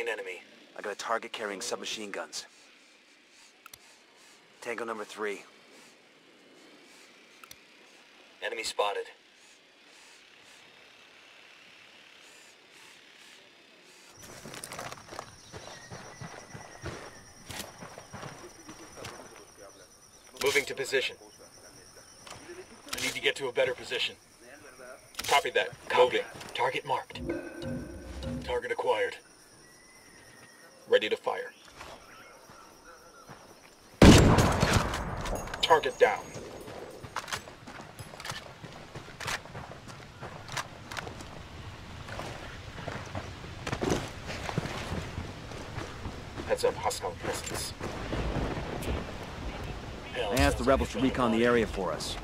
an enemy. I got a target carrying submachine guns. Tango number 3. Enemy spotted. Moving to position. I need to get to a better position. Copy that. Moving. Target marked. Target acquired. Ready to fire. Target down. Heads up, hostile presence. I asked the rebels to recon the area for us.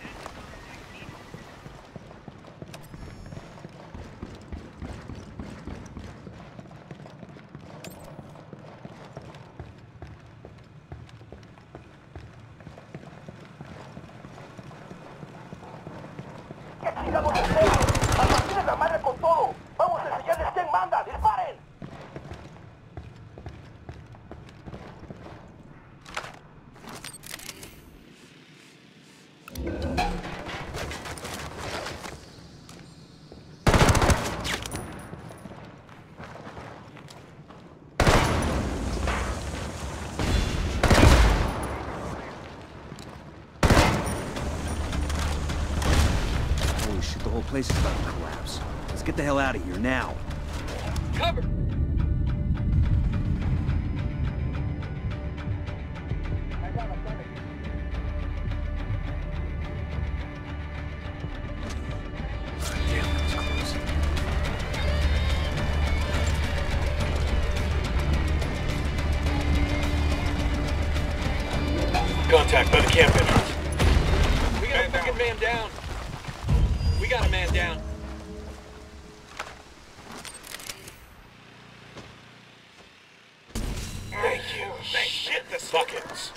The place is about to collapse. Let's get the hell out of here now. Cover! Thank you. Shit, the buckets.